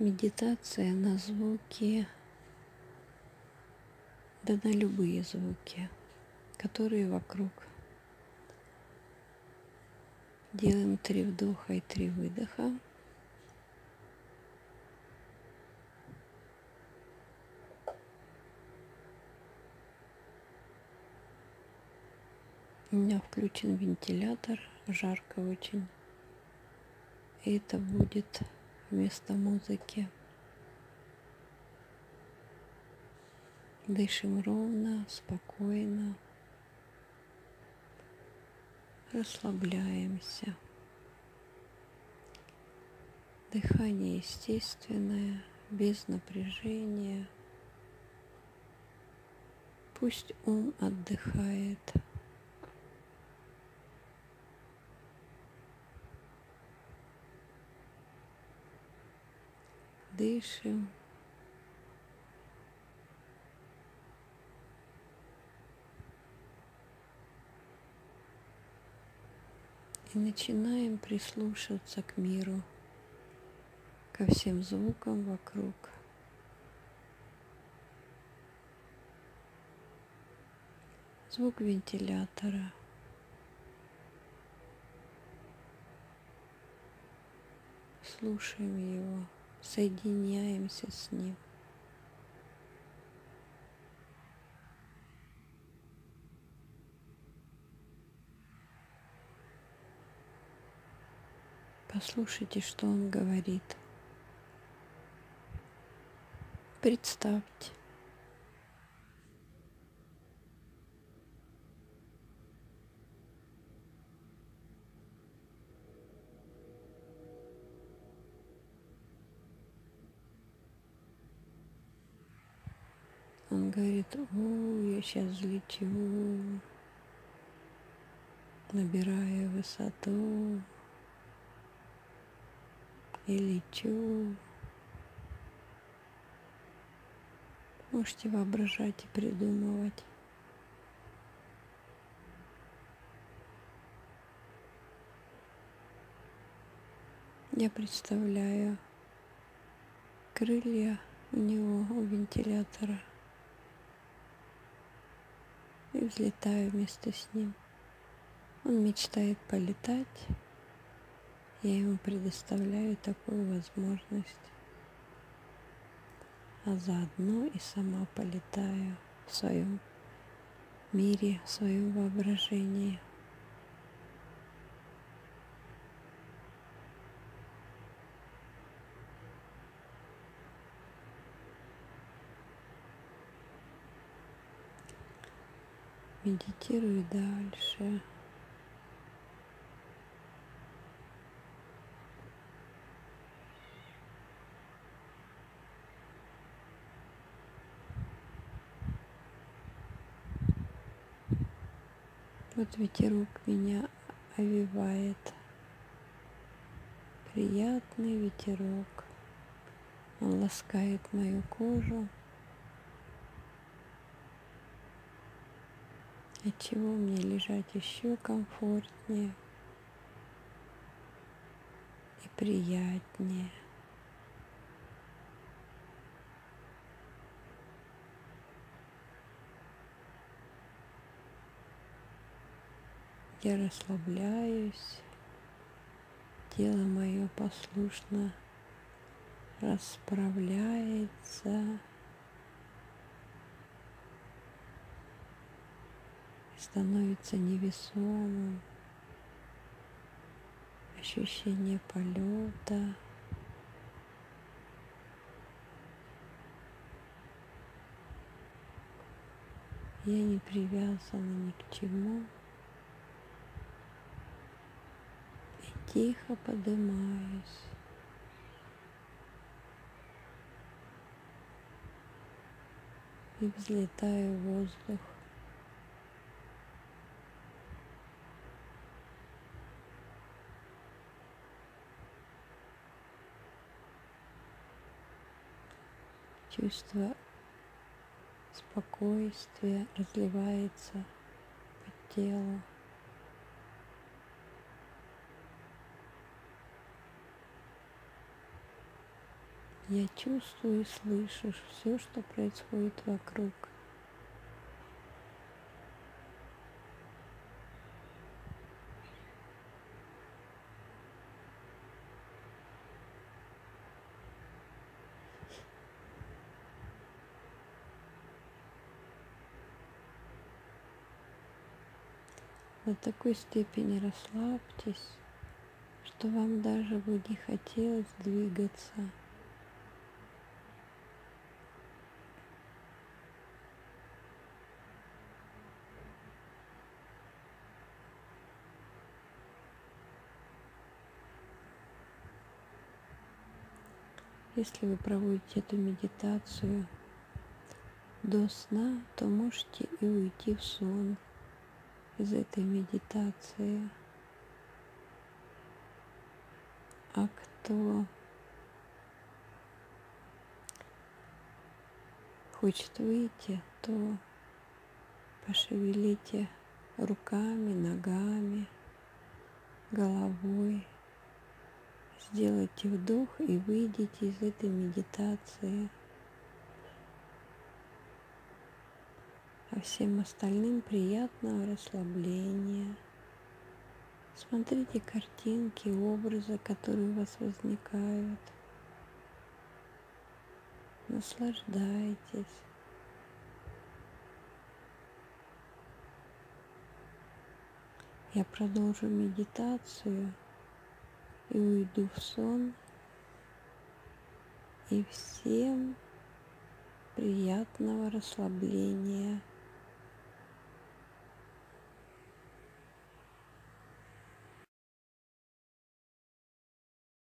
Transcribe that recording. Медитация на звуки, да на любые звуки, которые вокруг. Делаем 3 вдоха и 3 выдоха. У меня включен вентилятор, жарко очень. И это будет вместо музыки. Дышим ровно, спокойно. Расслабляемся. Дыхание естественное, без напряжения. Пусть ум отдыхает. Дышим. И начинаем прислушиваться к миру, ко всем звукам вокруг. Звук вентилятора. Слушаем его. Соединяемся с ним. Послушайте, что он говорит. Представьте. Он говорит: «О, я сейчас взлечу, набираю высоту и лечу». Можете воображать и придумывать. Я представляю крылья у него, у вентилятора. И взлетаю вместе с ним. Он мечтает полетать. Я ему предоставляю такую возможность. А заодно и сама полетаю в своем мире, в своем воображении. Медитирую дальше. Вот ветерок меня овивает. Приятный ветерок. Он ласкает мою кожу. Отчего мне лежать еще комфортнее и приятнее. Я расслабляюсь, тело мое послушно расправляется. Становится невесомым, ощущение полета, я не привязана ни к чему, и тихо поднимаюсь. И взлетаю в воздух. Чувство спокойствия разливается по телу. Я чувствую и слышу все, что происходит вокруг. До такой степени расслабьтесь, что вам даже бы не хотелось двигаться. Если вы проводите эту медитацию до сна, то можете и уйти в сон из этой медитации. А кто хочет выйти, то пошевелите руками, ногами, головой. Сделайте вдох и выйдите из этой медитации. А всем остальным приятного расслабления. Смотрите картинки, образы, которые у вас возникают. Наслаждайтесь. Я продолжу медитацию и уйду в сон. И всем приятного расслабления.